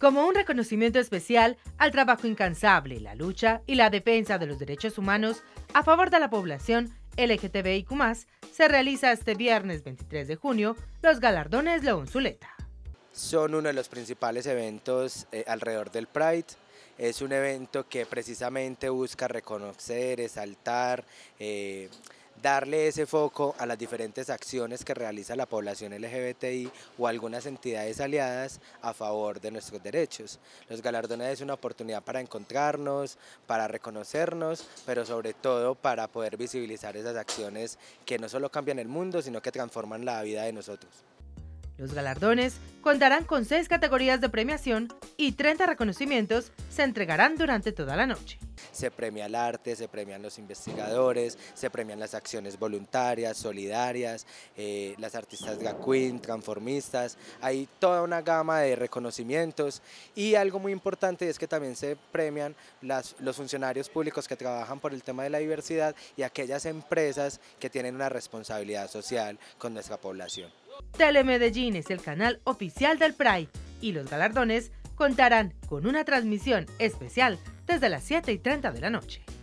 como un reconocimiento especial al trabajo incansable, la lucha y la defensa de los derechos humanos a favor de la población LGBTIQ+, se realiza este viernes 23 de junio los galardones León Zuleta. Son uno de los principales eventos alrededor del Pride. Es un evento que precisamente busca reconocer, exaltar, darle ese foco a las diferentes acciones que realiza la población LGBTI o algunas entidades aliadas a favor de nuestros derechos. Los galardones es una oportunidad para encontrarnos, para reconocernos, pero sobre todo para poder visibilizar esas acciones que no solo cambian el mundo, sino que transforman la vida de nosotros. Los galardones contarán con 6 categorías de premiación y 30 reconocimientos se entregarán durante toda la noche. Se premia el arte, se premian los investigadores, se premian las acciones voluntarias, solidarias, las artistas drag queen, transformistas, hay toda una gama de reconocimientos y algo muy importante es que también se premian los funcionarios públicos que trabajan por el tema de la diversidad y aquellas empresas que tienen una responsabilidad social con nuestra población. Telemedellín es el canal oficial del Pride y los galardones contarán con una transmisión especial desde las 7:30 de la noche.